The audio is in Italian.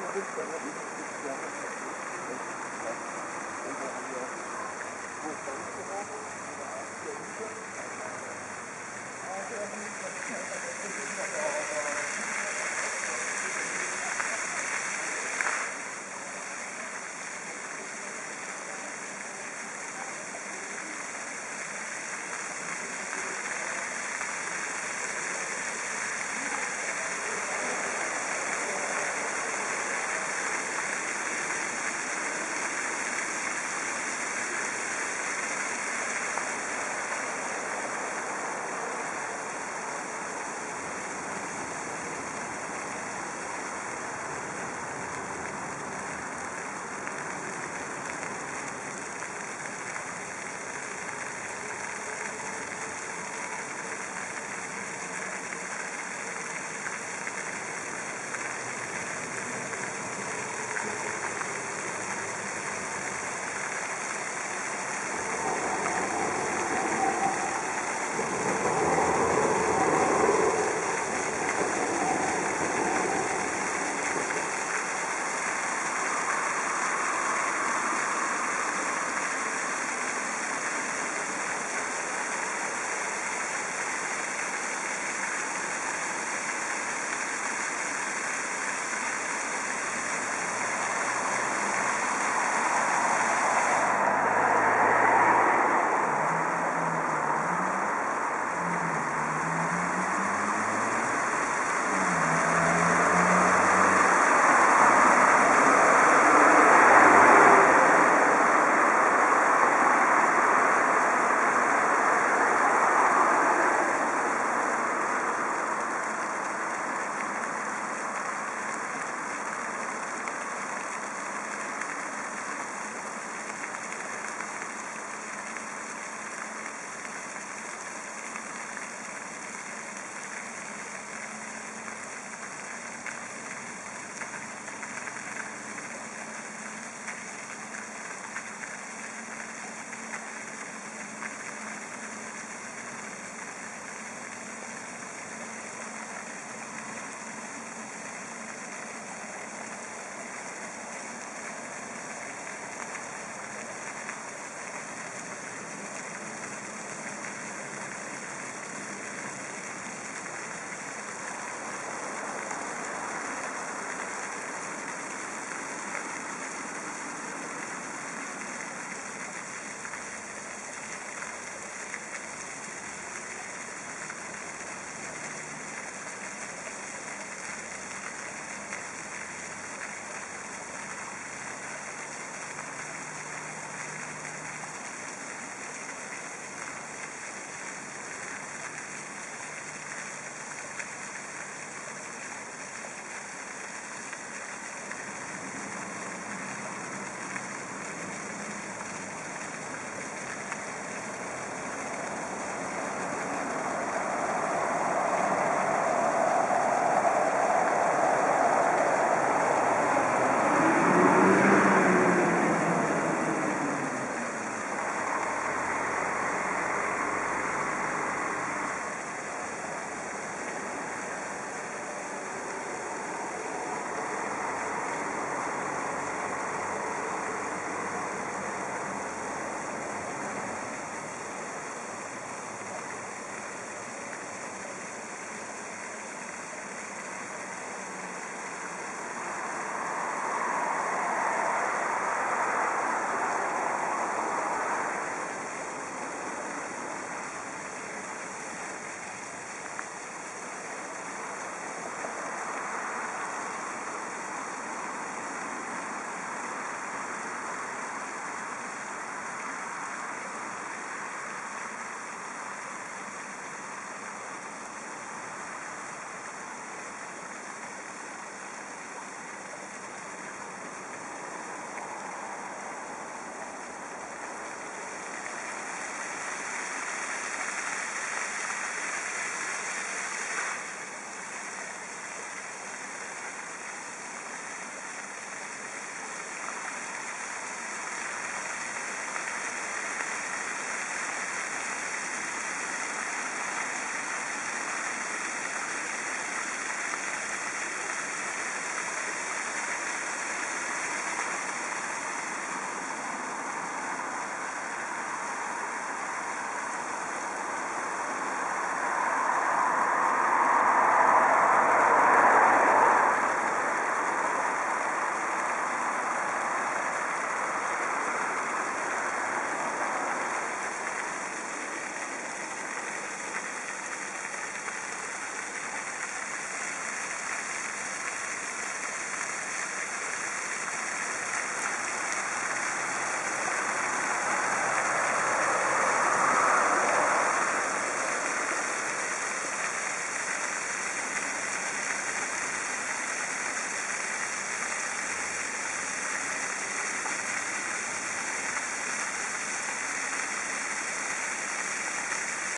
Grazie.